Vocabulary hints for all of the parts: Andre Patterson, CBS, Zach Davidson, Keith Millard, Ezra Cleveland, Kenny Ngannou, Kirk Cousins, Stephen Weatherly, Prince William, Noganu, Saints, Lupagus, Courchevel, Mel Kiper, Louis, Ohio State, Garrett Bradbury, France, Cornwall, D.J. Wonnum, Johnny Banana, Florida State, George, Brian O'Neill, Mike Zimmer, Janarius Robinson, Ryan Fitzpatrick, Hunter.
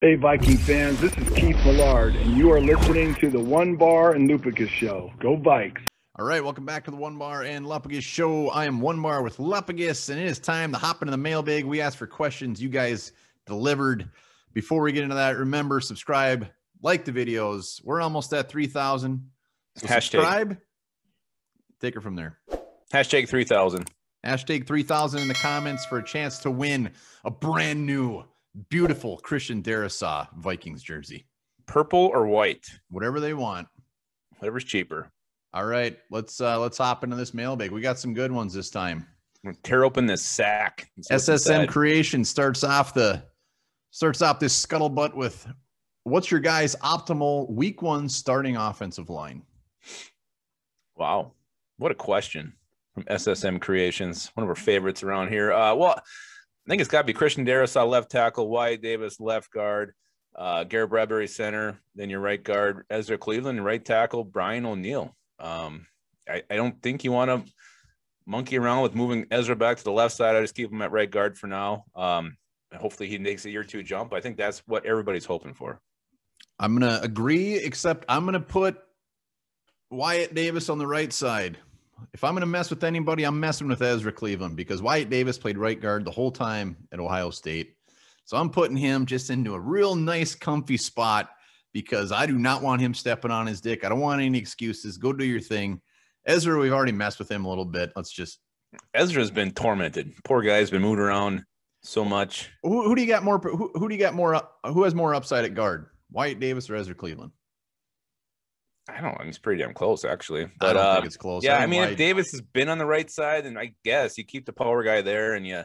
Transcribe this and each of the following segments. Hey, Viking fans, this is Keith Millard, and you are listening to the Onebar and Lupagus Show. Go Vikes. All right, welcome back to the Onebar and Lupagus Show. I am Onebar with Lupagus, and it is time to hop into the mailbag. We asked for questions. You guys delivered. Before we get into that, remember, subscribe, like the videos. We're almost at 3,000. So subscribe. Take her from there. Hashtag 3,000. Hashtag 3,000 in the comments for a chance to win a brand new beautiful Christian Darrisaw Vikings jersey. Purple or white? Whatever they want. Whatever's cheaper. All right. Let's hop into this mailbag. We got some good ones this time. I'm gonna tear open this sack. SSM Creation starts off this scuttlebutt with, what's your guys' optimal week one starting offensive line? Wow. What a question from SSM Creations. One of our favorites around here. I think it's got to be Christian Darrisaw, left tackle, Wyatt Davis, left guard, Garrett Bradbury, center, then your right guard, Ezra Cleveland, right tackle, Brian O'Neill. I don't think you want to monkey around with moving Ezra back to the left side. I just keep him at right guard for now. Hopefully he makes a year or two jump. I think that's what everybody's hoping for. I'm going to agree, except I'm going to put Wyatt Davis on the right side. If I'm going to mess with anybody, I'm messing with Ezra Cleveland, because Wyatt Davis played right guard the whole time at Ohio State. So I'm putting him just into a real nice, comfy spot, because I do not want him stepping on his dick. I don't want any excuses. Go do your thing. Ezra, we've already messed with him a little bit. Ezra's been tormented. Poor guy's been moved around so much. Who do you got more? Who do you got more? Who has more upside at guard? Wyatt Davis or Ezra Cleveland? I mean, it's pretty damn close, actually. But I don't think it's close. Yeah, I mean, if Davis has been on the right side, then I guess you keep the power guy there and you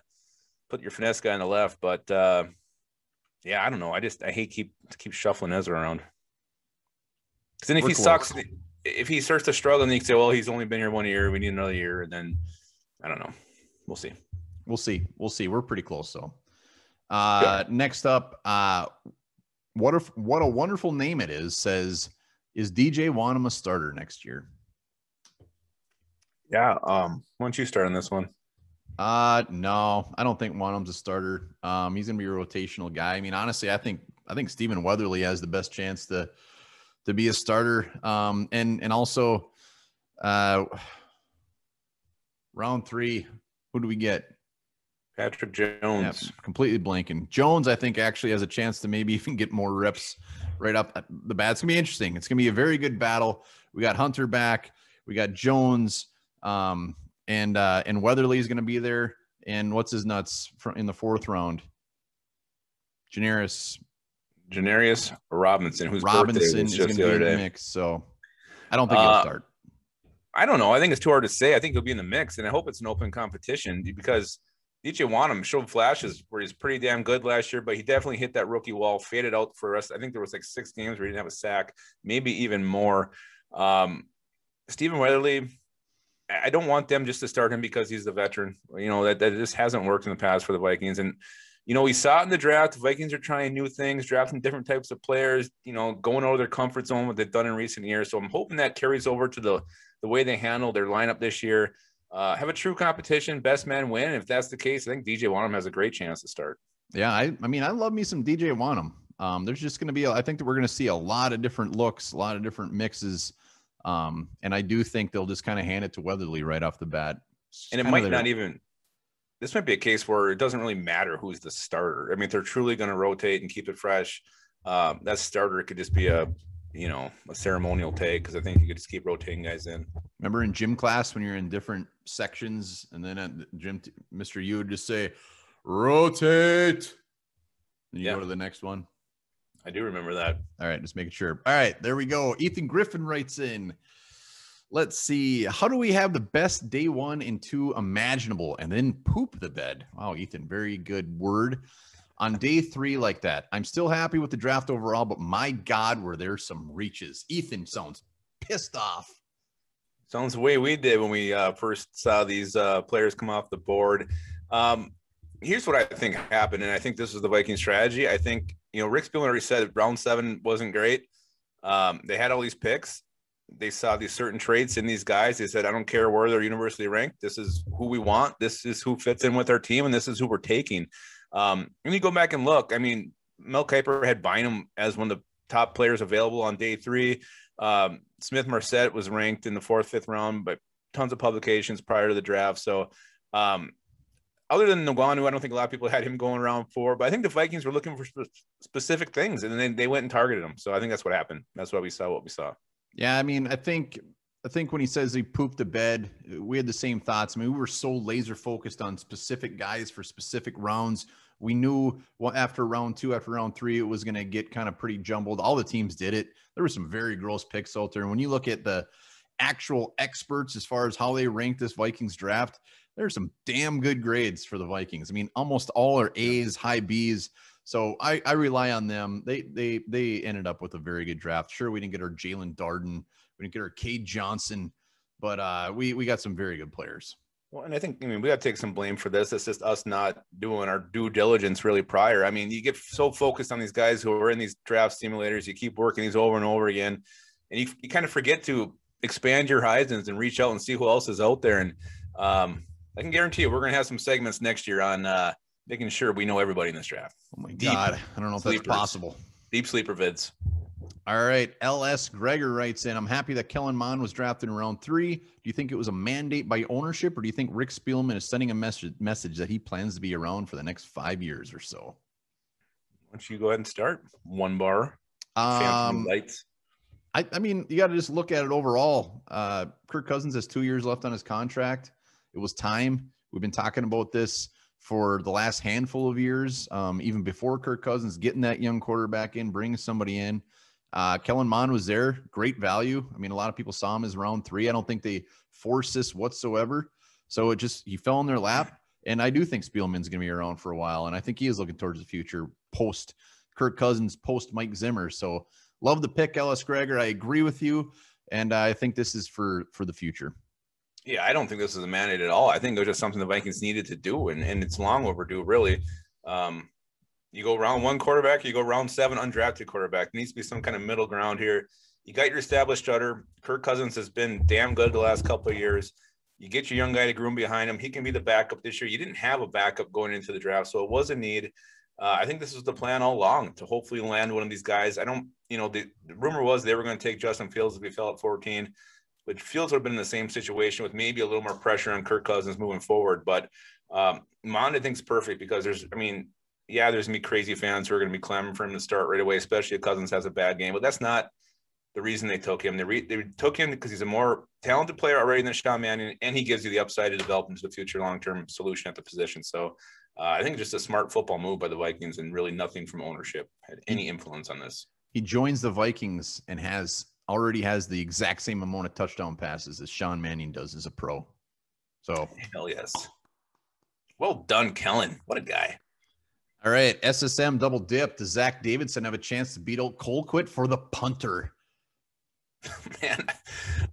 put your finesse guy on the left. But yeah, I don't know. I hate keep shuffling Ezra around. Because then if he starts to struggle, then you can say, well, he's only been here 1 year. We need another year. And then I don't know. We'll see. We're pretty close, though. Yeah. Next up, what a wonderful name it is, says, is D.J. Wonnum a starter next year? Yeah. Why don't you start on this one? No, I don't think Wonnum's a starter. He's going to be a rotational guy. I mean, honestly, I think Stephen Weatherly has the best chance to be a starter. And also round three, who do we get? Patrick Jones. Yeah, completely blanking. Jones, I think, actually has a chance to maybe even get more reps right up the bat. It's going to be interesting. It's going to be a very good battle. We got Hunter back. We got Jones. And Weatherly is going to be there. And what's his nuts in the fourth round? Janarius Robinson, whose birthday was just the other day. Mix, so I don't think he'll start. I don't know. I think it's too hard to say. I think he'll be in the mix, and I hope it's an open competition, because – D.J. Wonnum showed flashes where he's pretty damn good last year, but he definitely hit that rookie wall, faded out for us. I think there was like 6 games where he didn't have a sack, maybe even more. Stephen Weatherly, I don't want them just to start him because he's the veteran. You know, that just hasn't worked in the past for the Vikings. And, you know, we saw it in the draft. The Vikings are trying new things, drafting different types of players, you know, going out of their comfort zone, what they've done in recent years. So I'm hoping that carries over to the way they handle their lineup this year. Have a true competition, best man win. And if that's the case, I think D.J. Wonnum has a great chance to start. Yeah, I mean, I love me some D.J. Wonnum. There's just going to be, I think that we're going to see a lot of different looks, a lot of different mixes. And I do think they'll just kind of hand it to Weatherly right off the bat. And it might not even, this might be a case where it doesn't really matter who's the starter. I mean, if they're truly going to rotate and keep it fresh, that starter could just be a ceremonial tag, because I think you could just keep rotating guys in. Remember in gym class when you're in different sections, and then at the gym, Mr. U would just say, rotate. And you go to the next one. I do remember that. All right, just making sure. All right, there we go. Ethan Griffin writes in, let's see, how do we have the best day 1 and 2 imaginable and then poop the bed? Wow, Ethan, very good word. On day 3 like that, I'm still happy with the draft overall, but my God, were there some reaches. Ethan sounds pissed off. Sounds the way we did when we first saw these players come off the board. Here's what I think happened, and I think this was the Viking strategy. I think, Rick Spielman already said round 7 wasn't great. They had all these picks. They saw these certain traits in these guys. They said, I don't care where they're universally ranked. This is who we want. This is who fits in with our team, and this is who we're taking. And you go back and look, I mean, Mel Kiper had Bynum as one of the top players available on day three. Smith-Marcet was ranked in the fourth, fifth round by tons of publications prior to the draft. So other than Noganu, I don't think a lot of people had him going around four, but I think the Vikings were looking for specific things, and then they went and targeted him. So I think that's what happened. That's why we saw what we saw. Yeah, I mean, I think when he says he pooped the bed, we had the same thoughts. I mean, we were so laser focused on specific guys for specific rounds. We knew after round two, after round three, it was going to get kind of pretty jumbled. All the teams did it. There were some very gross picks out there. And when you look at the actual experts as far as how they ranked this Vikings draft, there's some damn good grades for the Vikings. I mean, almost all are A's, high B's. So I rely on them. They ended up with a very good draft. Sure, we didn't get our Jalen Darden. We didn't get our Cade Johnson. But we got some very good players. Well, and I think, I mean, we got to take some blame for this. It's just us not doing our due diligence really prior. I mean, you get so focused on these guys who are in these draft simulators. You keep working these over and over again. And you kind of forget to expand your horizons and reach out and see who else is out there. And I can guarantee you we're going to have some segments next year on making sure we know everybody in this draft. Oh, my God. I don't know if that's possible. Deep sleeper vids. All right. L.S. Gregor writes in, I'm happy that Kellen Mond was drafted in round three. Do you think it was a mandate by ownership, or do you think Rick Spielman is sending a message that he plans to be around for the next 5 years or so? Why don't you go ahead and start? Onebar. Lights. I mean, you got to just look at it overall. Kirk Cousins has 2 years left on his contract. It was time. We've been talking about this for the last handful of years, even before Kirk Cousins, getting that young quarterback in, bringing somebody in. Kellen Mond was there. Great value. I mean, a lot of people saw him as round three. I don't think they forced this whatsoever. So it just, he fell in their lap. And I do think Spielman's going to be around for a while. And I think he is looking towards the future post Kirk Cousins, post Mike Zimmer. So love the pick, Ellis Gregor. I agree with you. And I think this is for the future. Yeah, I don't think this is a mandate at all. I think it was just something the Vikings needed to do, and it's long overdue, really. You go round one quarterback, you go round seven undrafted quarterback. There needs to be some kind of middle ground here. You got your established starter. Kirk Cousins has been damn good the last couple of years. You get your young guy to groom behind him. He can be the backup this year. You didn't have a backup going into the draft, so it was a need. I think this was the plan all along, to hopefully land one of these guys. I don't, you know, the rumor was they were going to take Justin Fields if he fell at 14. But Fields would have been in the same situation with maybe a little more pressure on Kirk Cousins moving forward. But Mond, I think, is perfect because there's, I mean, yeah, there's going to be crazy fans who are going to be clamoring for him to start right away, especially if Cousins has a bad game. But that's not the reason they took him. They took him because he's a more talented player already than Sean Manning, and he gives you the upside to develop into the future long-term solution at the position. So I think just a smart football move by the Vikings, and really nothing from ownership had any influence on this. He joins the Vikings and already has the exact same amount of touchdown passes as Sean Manning does as a pro. So hell yes. Well done, Kellen. What a guy. All right. SSM double dip. Does Zach Davidson have a chance to beat old Colquitt for the punter? Man,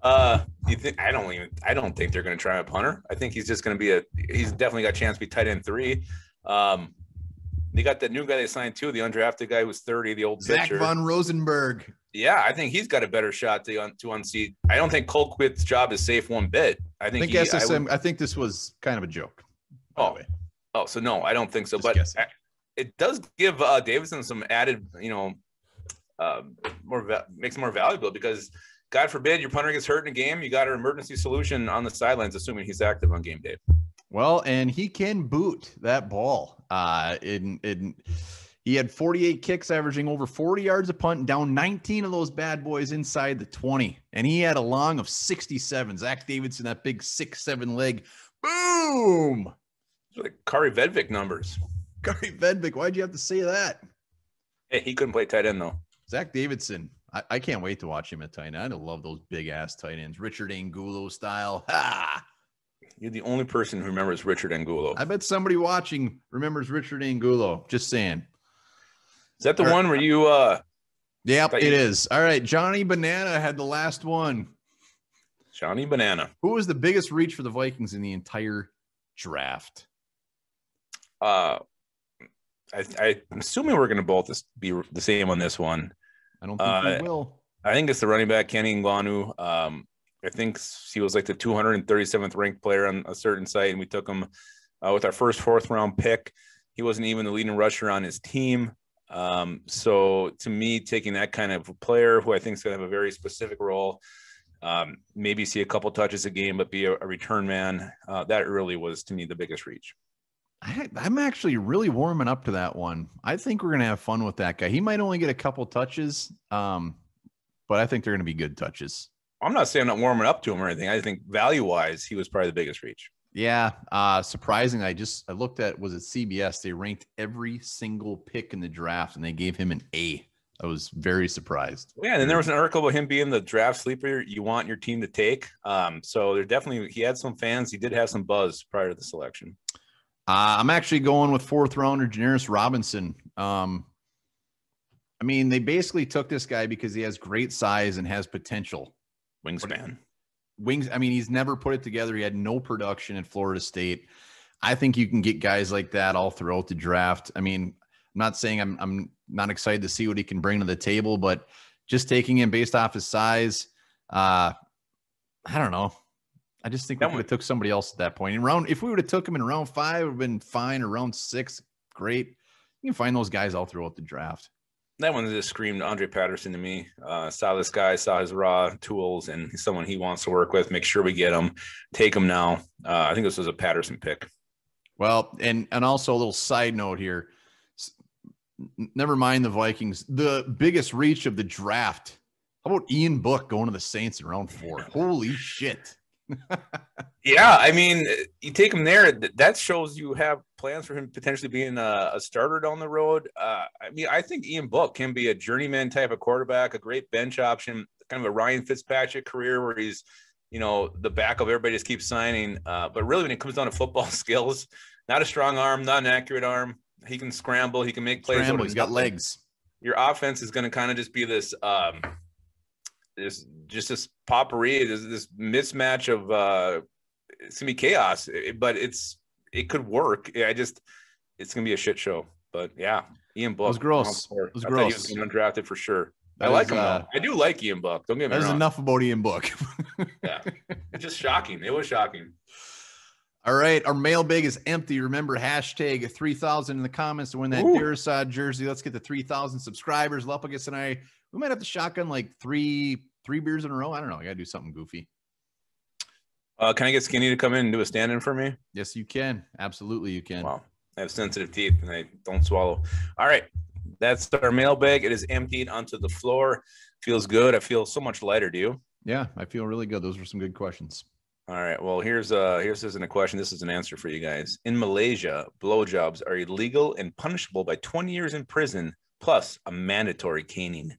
I don't think they're going to try a punter. I think he's just going to be he's definitely got a chance to be tight end three. They got that new guy they signed too, the undrafted guy who's 30, the old Zach pitcher. Von Rosenberg. Yeah, I think he's got a better shot to unseat. I don't think Colquitt's job is safe one bit. I think this was kind of a joke. Oh, so no, I don't think so. Just but it does give Davidson some added, you know, makes him more valuable because, God forbid, your punter gets hurt in a game, you got an emergency solution on the sidelines, assuming he's active on game day. Well, and he can boot that ball. He had 48 kicks, averaging over 40 yards a punt, down 19 of those bad boys inside the 20. And he had a long of 67. Zach Davidson, that big 6'7" leg. Boom! Those are the Kari Vedvik numbers. Kari Vedvik, why'd you have to say that? Hey, he couldn't play tight end, though. Zach Davidson, I can't wait to watch him at tight end. I love those big-ass tight ends. Richard Angulo style. Ha! You're the only person who remembers Richard Angulo. I bet somebody watching remembers Richard Angulo. Just saying. Is that the one where you Yep, it is. All right, Johnny Banana had the last one. Johnny Banana. Who was the biggest reach for the Vikings in the entire draft? I'm assuming we're going to both be the same on this one. I don't think we will. I think it's the running back, Kenny Ngannou. I think he was like the 237th ranked player on a certain site, and we took him with our first fourth-round pick. He wasn't even the leading rusher on his team. So to me, taking that kind of player who I think is going to have a very specific role, maybe see a couple touches a game, but be a return man, that really was to me the biggest reach. I'm actually really warming up to that one. I think we're going to have fun with that guy. He might only get a couple touches, but I think they're going to be good touches. I'm not saying I'm not warming up to him or anything. I think value-wise, he was probably the biggest reach. Yeah, surprisingly, I looked at, was it CBS? They ranked every single pick in the draft, and they gave him an A. I was very surprised. Yeah, and then there was an article about him being the draft sleeper you want your team to take. So there definitely, he had some fans. He did have some buzz prior to the selection. I'm actually going with fourth rounder Janarius Robinson. I mean, they basically took this guy because he has great size and has potential. Wingspan. I mean, he's never put it together. He had no production at Florida State. I think you can get guys like that all throughout the draft. I mean, I'm not saying I'm not excited to see what he can bring to the table, but just taking him based off his size, I don't know. I just think we would have took somebody else at that point. If we would have took him in round 5, it would have been fine. Or round 6, great. You can find those guys all throughout the draft. That one just screamed Andre Patterson to me. Saw this guy, saw his raw tools, and he's someone he wants to work with. Make sure we get him. Take him now. I think this was a Patterson pick. Well, and also a little side note here. Never mind the Vikings. The biggest reach of the draft. How about Ian Book going to the Saints in round 4? Holy shit. Yeah, I mean, you take him there. That shows you have plans for him potentially being a starter down the road. I mean, I think Ian Book can be a journeyman type of quarterback, a great bench option, kind of a Ryan Fitzpatrick career where he's, the backup. Everybody just keeps signing. But really, when it comes down to football skills, not a strong arm, not an accurate arm. He can scramble. He can make plays. He's got legs. Your offense is going to kind of just be this this potpourri, this mismatch of it's gonna be chaos, but it could work. It's gonna be a shit show. But yeah, Ian Book. It was gross. It was gross. He was undrafted for sure. I like him. I do like Ian Book. Don't get me wrong. There's enough about Ian Book. Yeah, it's just shocking. It was shocking. All right, our mailbag is empty. Remember, hashtag 3,000 in the comments to win that Darrisaw jersey. Let's get the 3,000 subscribers. Lupagus and I, we might have to shotgun like three beers in a row. I don't know. I got to do something goofy. Can I get Skinny to come in and do a stand-in for me? Yes, you can. Absolutely, you can. Wow. I have sensitive teeth, and I don't swallow. All right, that's our mailbag. It is emptied onto the floor. Feels good. I feel so much lighter, do you? Yeah, I feel really good. Those were some good questions. All right. Well, here's isn't a question. This is an answer for you guys. In Malaysia, blowjobs are illegal and punishable by 20 years in prison plus a mandatory caning.